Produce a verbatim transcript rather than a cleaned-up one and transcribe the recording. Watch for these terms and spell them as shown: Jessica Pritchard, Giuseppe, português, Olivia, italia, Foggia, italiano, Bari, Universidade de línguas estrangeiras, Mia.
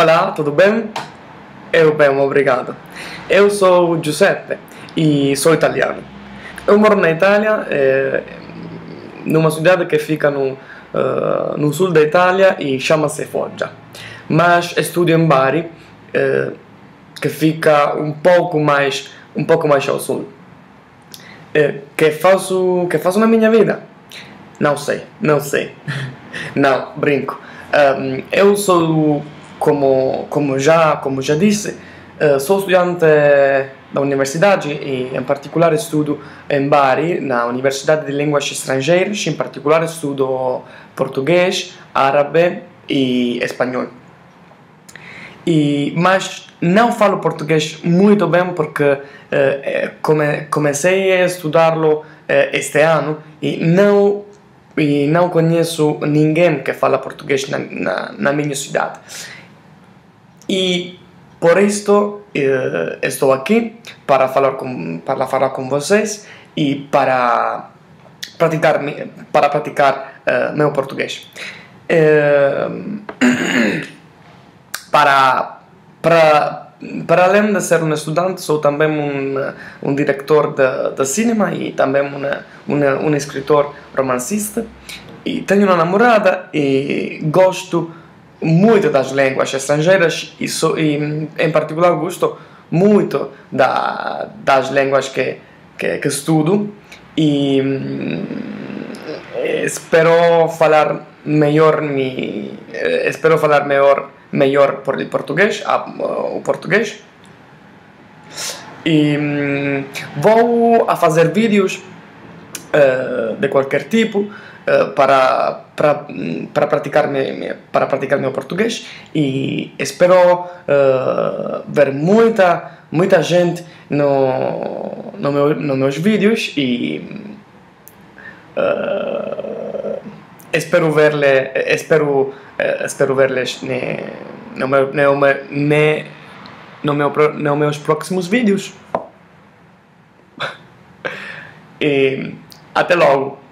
Olá, tudo bem? Eu bem, obrigado. Eu sou Giuseppe e sou italiano. Eu moro na Itália, é, numa cidade que fica no, uh, no sul da Itália e chama-se Foggia. Mas estudo em Bari, é, que fica um pouco mais, um pouco mais ao sul. É, que faço, que faço na minha vida? Não sei, não sei. Não, brinco. Um, eu sou, como, como, já, como já disse, uh, sou estudante da universidade e, em particular, estudo em Bari, na Universidade de Línguas Estrangeiras. Em particular, estudo português, árabe e espanhol. E, mas não falo português muito bem porque uh, come, comecei a estudá-lo uh, este ano e não... e não conheço ninguém que fala português na, na, na minha cidade. E por isto eh, estou aqui para falar com, para falar com vocês e para praticar, para praticar eh, meu português. Eh, para, para, para além de ser um estudante, sou também um, um diretor de, de cinema e também uma, uma, um escritor romancista. E tenho uma namorada e gosto muito das línguas estrangeiras e, so, e em particular gosto muito da, das línguas que, que, que estudo e espero falar melhor mi, espero falar melhor melhor por el português, o português. E vou a fazer vídeos uh, de qualquer tipo uh, para, para, para, praticar me, para praticar meu português e espero uh, ver muita, muita gente no, no meu, nos meus vídeos e uh, espero ver-lhe, espero Uh, espero ver-lhes ne, no, meu, ne, ne, no, meu, no meus próximos vídeos. E até logo!